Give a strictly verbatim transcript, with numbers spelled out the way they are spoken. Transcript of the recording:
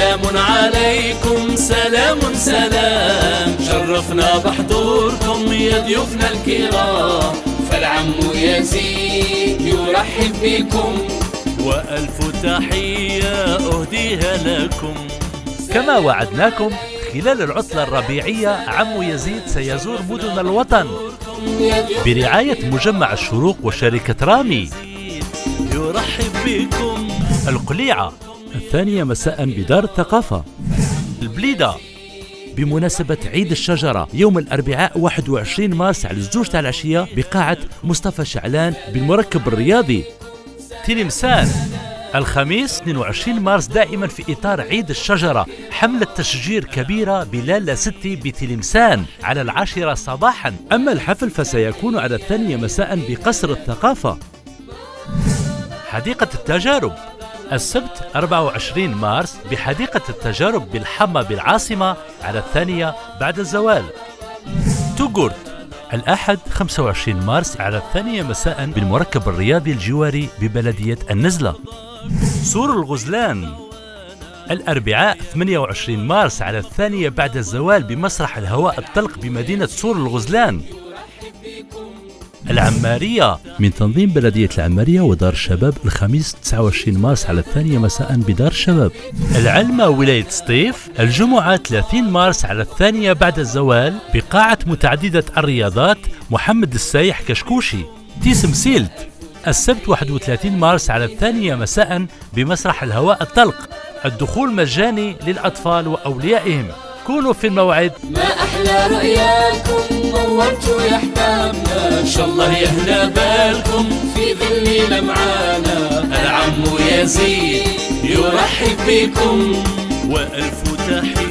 سلام عليكم سلام سلام، شرفنا بحضوركم يا ضيوفنا الكرام، فالعم يزيد يرحب بكم وألف تحية أهديها لكم. كما وعدناكم خلال العطلة الربيعية عم يزيد سيزور مدن الوطن برعاية مجمع الشروق وشركة رامي. يرحب بكم القليعة الثانية مساء بدار الثقافة. البليدة بمناسبة عيد الشجرة يوم الأربعاء واحد وعشرين مارس على الزوج تاع العشية بقاعة مصطفى شعلان بالمركب الرياضي. تلمسان الخميس اثنين وعشرين مارس دائما في إطار عيد الشجرة، حملة تشجير كبيرة بلالة ستي بتلمسان على العاشرة صباحا، أما الحفل فسيكون على الثانية مساء بقصر الثقافة. حديقة التجارب السبت أربعة وعشرين مارس بحديقة التجارب بالحمى بالعاصمة على الثانية بعد الزوال. توغورت الأحد خمسة وعشرين مارس على الثانية مساء بالمركب الرياضي الجواري ببلدية النزلة. سور الغزلان الأربعاء ثمانية وعشرين مارس على الثانية بعد الزوال بمسرح الهواء الطلق بمدينة سور الغزلان. العمارية من تنظيم بلدية العمارية ودار الشباب الخميس تسعة وعشرين مارس على الثانية مساء بدار الشباب. العلمة ولاية سطيف الجمعة ثلاثين مارس على الثانية بعد الزوال بقاعة متعددة الرياضات محمد السايح كشكوشي. تيسمسيلت السبت واحد وثلاثين مارس على الثانية مساء بمسرح الهواء الطلق، الدخول مجاني للأطفال وأوليائهم، كونوا في الموعد. ما أحلى رؤياكم نورتوا يا حبابنا، إن شاء الله يهلا بالكم في ظلنا معانا، العم يزيد يرحب بكم وألف تحية.